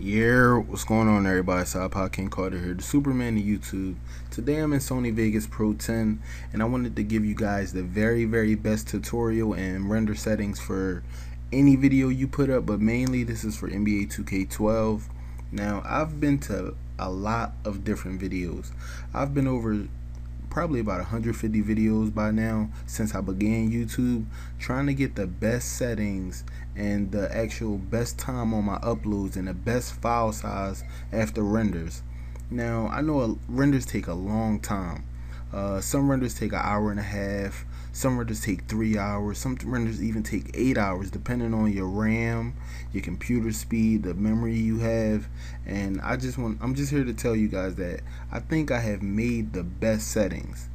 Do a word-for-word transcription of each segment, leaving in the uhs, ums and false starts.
Yeah, what's going on, everybody? It's iPod King Carter here, the Superman of YouTube. Today I'm in Sony Vegas Pro ten, and I wanted to give you guys the very, very best tutorial and render settings for any video you put up, but mainly this is for N B A two K twelve. Now, I've been to a lot of different videos. I've been over probably about one hundred fifty videos by now since I began YouTube, trying to get the best settings and the actual best time on my uploads and the best file size after renders. Now, I know renders take a long time. Uh, some renders take an hour and a half, some renders take three hours, some renders even take eight hours depending on your RAM, your computer speed, the memory you have. And I just want, I'm just here to tell you guys that I think I have made the best settings.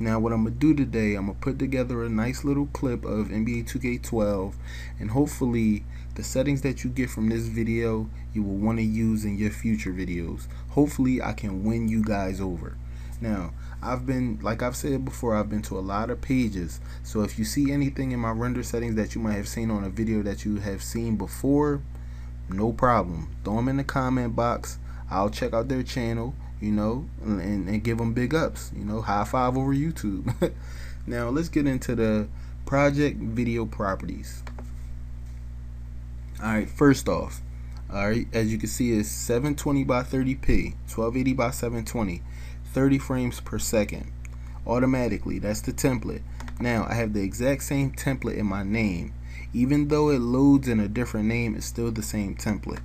Now what I'm going to do today, I'm going to put together a nice little clip of N B A two K twelve, and hopefully the settings that you get from this video you will want to use in your future videos. Hopefully I can win you guys over. Now, I've been, like I've said before, I've been to a lot of pages. So if you see anything in my render settings that you might have seen on a video that you have seen before, no problem. Throw them in the comment box. I'll check out their channel, you know, and, and, and give them big ups. You know, high five over YouTube. Now, let's get into the project video properties. All right, first off, all right, as you can see, it's seven twenty by thirty p, twelve eighty by seven twenty. thirty frames per second automatically. That's the template. Now I have the exact same template in my name. Even though it loads in a different name, it's still the same template.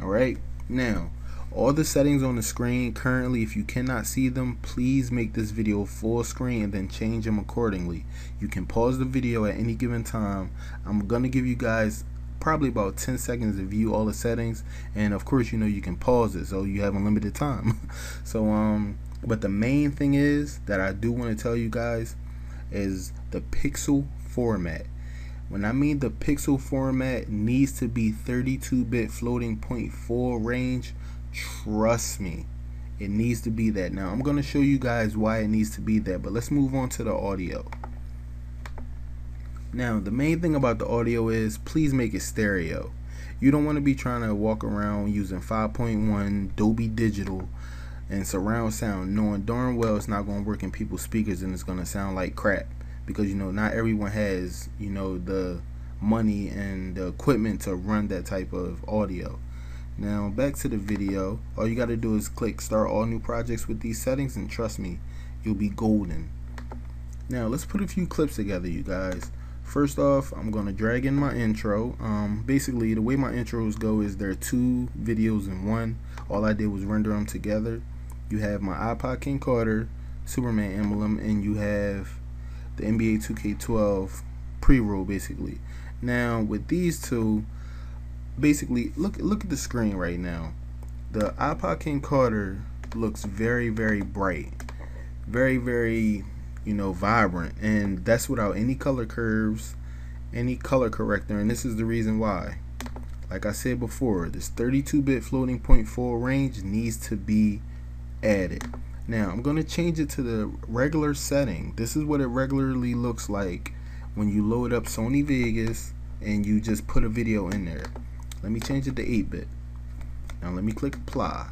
Alright, now all the settings on the screen currently, if you cannot see them, please make this video full screen and then change them accordingly. You can pause the video at any given time. I'm gonna give you guys probably about ten seconds to view all the settings, and of course, you know, you can pause it so you have unlimited time. So um but the main thing is that I do want to tell you guys is the pixel format. When I mean the pixel format, needs to be thirty-two bit floating point full range. Trust me, it needs to be that. Now I'm going to show you guys why it needs to be that, but let's move on to the audio. Now, the main thing about the audio is please make it stereo. You don't want to be trying to walk around using five point one Dolby Digital and surround sound, knowing darn well it's not going to work in people's speakers and it's going to sound like crap, because, you know, not everyone has, you know, the money and the equipment to run that type of audio. Now, back to the video. All you got to do is click Start All New Projects with these settings, and trust me, you'll be golden. Now, let's put a few clips together, you guys. First off, I'm going to drag in my intro. Um, basically, the way my intros go is there are two videos in one. All I did was render them together. You have my iPod King Carter, Superman emblem, and you have the N B A two K twelve pre-roll, basically. Now, with these two, basically, look, look at the screen right now. The iPod King Carter looks very, very bright. Very, very... you know, vibrant, and that's without any color curves, any color corrector, and this is the reason why. Like I said before, this thirty-two bit floating point full range needs to be added. Now I'm going to change it to the regular setting. This is what it regularly looks like when you load up Sony Vegas and you just put a video in there. Let me change it to eight bit. Now let me click apply.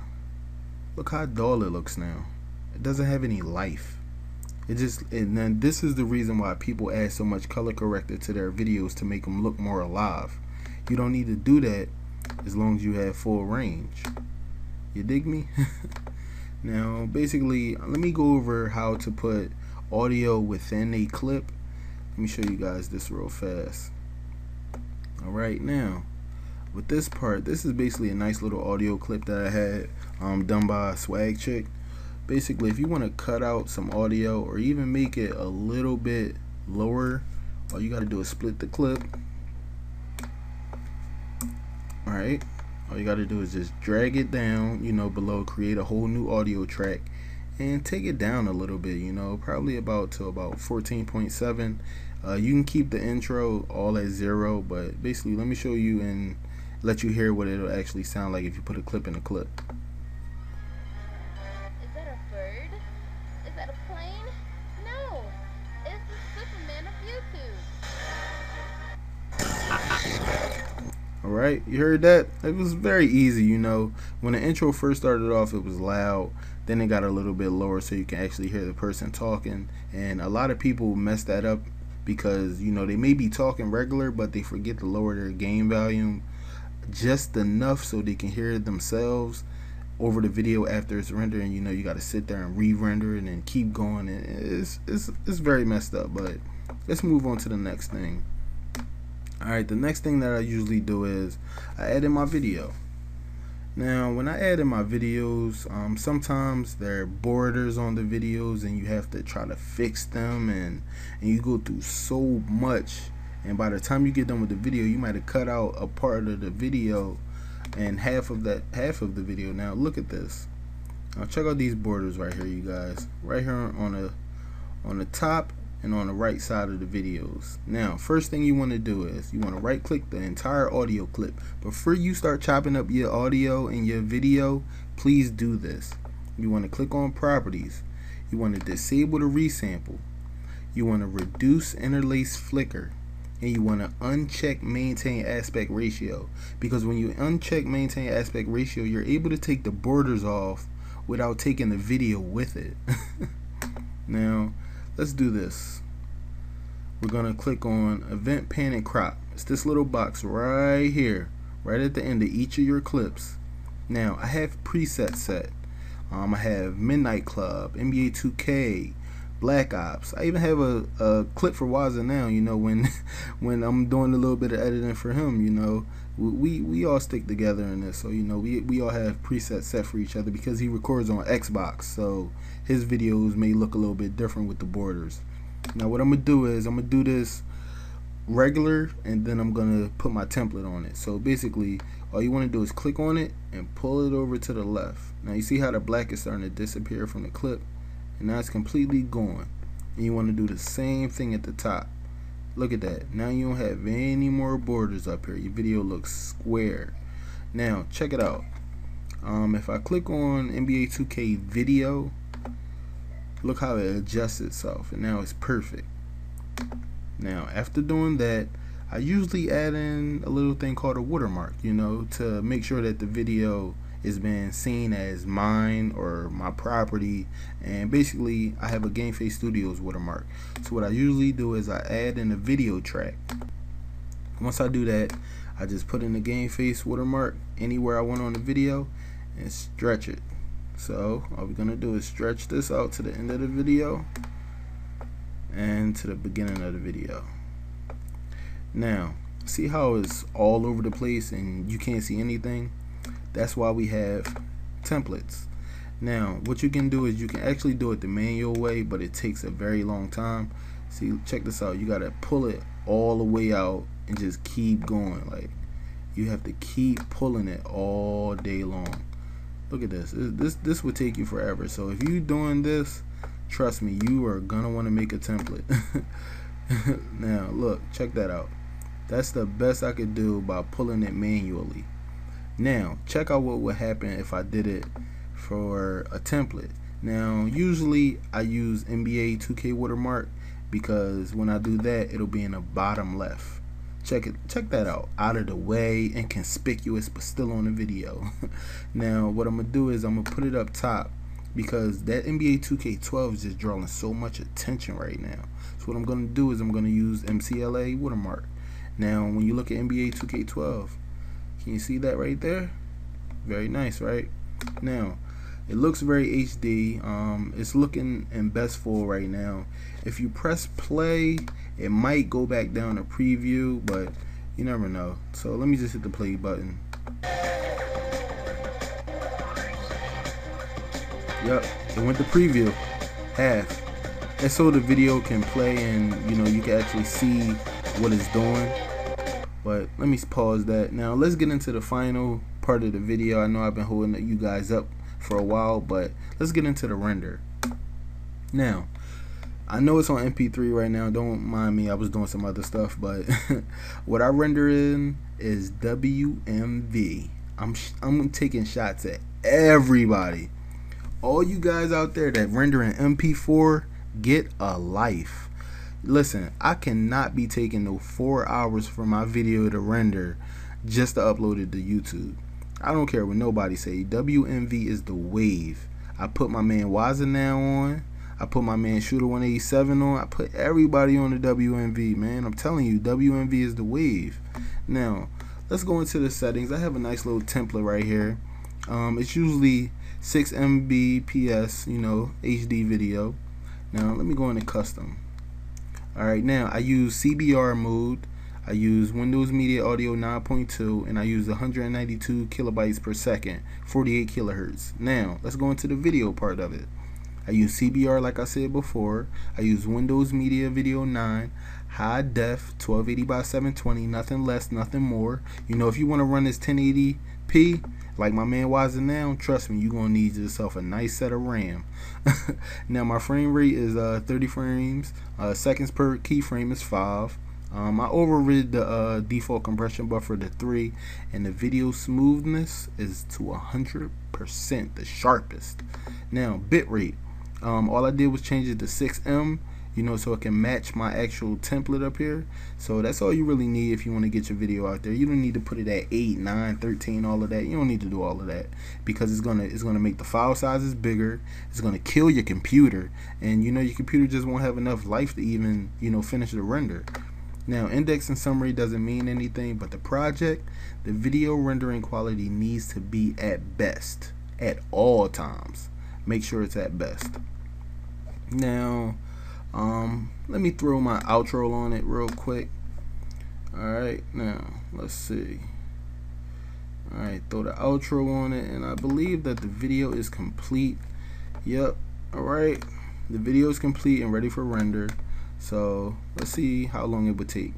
Look how dull it looks now. It doesn't have any life. It just, and then this is the reason why people add so much color corrector to their videos, to make them look more alive. You don't need to do that as long as you have full range. You dig me? Now, basically, let me go over how to put audio within a clip. Let me show you guys this real fast. All right, now, with this part, this is basically a nice little audio clip that I had um, done by Swag Chick. Basically, if you want to cut out some audio or even make it a little bit lower, all you got to do is split the clip. All right, all you got to do is just drag it down, you know, below, create a whole new audio track, and take it down a little bit, you know, probably about to about fourteen point seven. Uh, you can keep the intro all at zero, but basically, let me show you and let you hear what it'll actually sound like if you put a clip in a clip. Alright, you heard that? It was very easy, you know. When the intro first started off, it was loud. Then it got a little bit lower so you can actually hear the person talking. And a lot of people mess that up because, you know, they may be talking regular, but they forget to lower their game volume just enough so they can hear themselves over the video after it's rendering. You know, you got to sit there and re-render it and keep going. It's, it's, it's very messed up, but let's move on to the next thing. Alright, the next thing that I usually do is I edit my video. Now, when I edit my videos, um, sometimes there are borders on the videos and you have to try to fix them, and, and you go through so much. And by the time you get done with the video, you might have cut out a part of the video and half of that half of the video. Now, look at this. Now, check out these borders right here, you guys. Right here on the, on the top and on the right side of the videos. Now, first thing you want to do is you want to right click the entire audio clip. Before you start chopping up your audio and your video, please do this. You want to click on properties. You want to disable the resample. You want to reduce interlace flicker. And you want to uncheck maintain aspect ratio. Because when you uncheck maintain aspect ratio, you're able to take the borders off without taking the video with it. Now, let's do this. We're gonna click on event pan and crop. It's this little box right here, right at the end of each of your clips. Now, I have presets set. Um, I have Midnight Club, N B A two K, Black Ops. I even have a, a clip for Waza now. You know, when when I'm doing a little bit of editing for him, you know, we we all stick together in this. So you know, we we all have presets set for each other because he records on Xbox. So his videos may look a little bit different with the borders. Now what I'm gonna do is I'm gonna do this regular, and then I'm gonna put my template on it. So basically, all you want to do is click on it and pull it over to the left. Now you see how the black is starting to disappear from the clip. And now it's completely gone. And you want to do the same thing at the top. Look at that. Now you don't have any more borders up here. Your video looks square. Now check it out. Um, if I click on N B A two K video, look how it adjusts itself, and now it's perfect. Now after doing that, I usually add in a little thing called a watermark, you know, to make sure that the video is being seen as mine or my property. And basically I have a Game Face Studios watermark. So what I usually do is I add in a video track. Once I do that, I just put in the Game Face watermark anywhere I want on the video and stretch it. So all we're gonna do is stretch this out to the end of the video and to the beginning of the video. Now see how it's all over the place and you can't see anything? That's why we have templates. Now what you can do is you can actually do it the manual way, but it takes a very long time. See, check this out. You gotta pull it all the way out and just keep going. Like, you have to keep pulling it all day long. Look at this. This this would take you forever. So if you're doing this, trust me, you are gonna want to make a template. Now look, check that out. That's the best I could do by pulling it manually. Now check out what would happen if I did it for a template. Now usually I use N B A two K watermark because when I do that, it'll be in the bottom left. Check it. Check that out. Out of the way, inconspicuous, but still on the video. Now what I'm gonna do is I'm gonna put it up top because that N B A two K twelve is just drawing so much attention right now. So what I'm gonna do is I'm gonna use U C L A watermark. Now when you look at N B A two K twelve. Can you see that right there? Very nice, right? Now, it looks very H D. Um, it's looking in best full right now. If you press play, it might go back down to preview, but you never know. So let me just hit the play button. Yep, it went to preview, half. And so the video can play and, you know, you can actually see what it's doing. But let me pause that. Now let's get into the final part of the video. I know I've been holding you guys up for a while, but let's get into the render. Now I know it's on M P three right now, don't mind me, I was doing some other stuff, but what I render in is W M V. I'm, I'm taking shots at everybody. All you guys out there that render in M P four, get a life. Listen, I cannot be taking no four hours for my video to render just to upload it to YouTube. I don't care what nobody say. W M V is the wave. I put my man Waza now on. I put my man Shooter one eighty-seven on. I put everybody on the W M V, man. I'm telling you, W M V is the wave. Now, let's go into the settings. I have a nice little template right here. Um, it's usually six megabits per second, you know, H D video. Now, let me go into custom. All right, now, I use C B R mode. I use Windows Media Audio nine point two, and I use one hundred ninety-two kilobytes per second, forty-eight kilohertz. Now, let's go into the video part of it. I use C B R like I said before. I use Windows Media Video nine, high def, twelve eighty by seven twenty, nothing less, nothing more. You know, if you want to run this ten eighty p, like my man Waza now, trust me, you're going to need yourself a nice set of RAM. Now, my frame rate is uh, thirty frames. Uh, seconds per keyframe is five. Um, I overrid the uh, default compression buffer to three, and the video smoothness is to one hundred percent, the sharpest. Now, bitrate. Um, all I did was change it to six megabits, you know, so it can match my actual template up here. So that's all you really need if you want to get your video out there. You don't need to put it at eight, nine, thirteen, all of that. You don't need to do all of that, because it's gonna it's gonna make the file sizes bigger. It's gonna kill your computer, and you know your computer just won't have enough life to even, you know, finish the render. Now, index and summary doesn't mean anything, but the project, the video rendering quality needs to be at best at all times. Make sure it's at best. Now, um, let me throw my outro on it real quick. Alright, now, let's see. Alright, throw the outro on it, and I believe that the video is complete. Yep, alright. The video is complete and ready for render. So, let's see how long it would take.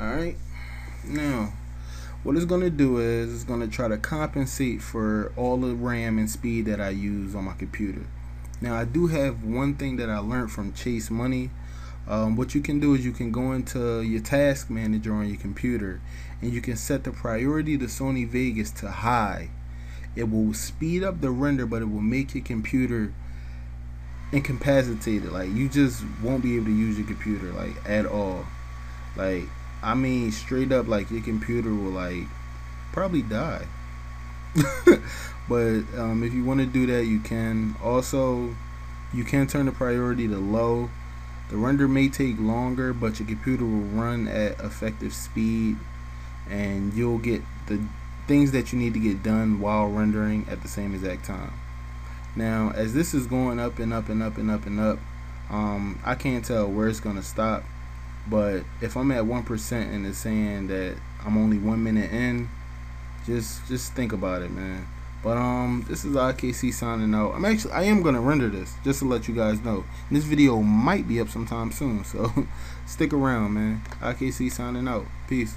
Alright, now, what it's going to do is it's going to try to compensate for all the RAM and speed that I use on my computer. Now, I do have one thing that I learned from Chase Money. Um, what you can do is you can go into your task manager on your computer, and you can set the priority to Sony Vegas to high. It will speed up the render, but it will make your computer incapacitated. Like, you just won't be able to use your computer, like, at all. Like, I mean, straight up, like, your computer will, like, probably die. But um, if you want to do that, you can. Also, you can turn the priority to low. The render may take longer, but your computer will run at effective speed, and you'll get the things that you need to get done while rendering at the same exact time. Now, as this is going up and up and up and up and up, um, I can't tell where it's going to stop. But if I'm at one percent and it's saying that I'm only one minute in, just just think about it, man. But um, this is I K C signing out. I'm actually I am gonna render this just to let you guys know. And this video might be up sometime soon, so stick around, man. I K C signing out. Peace.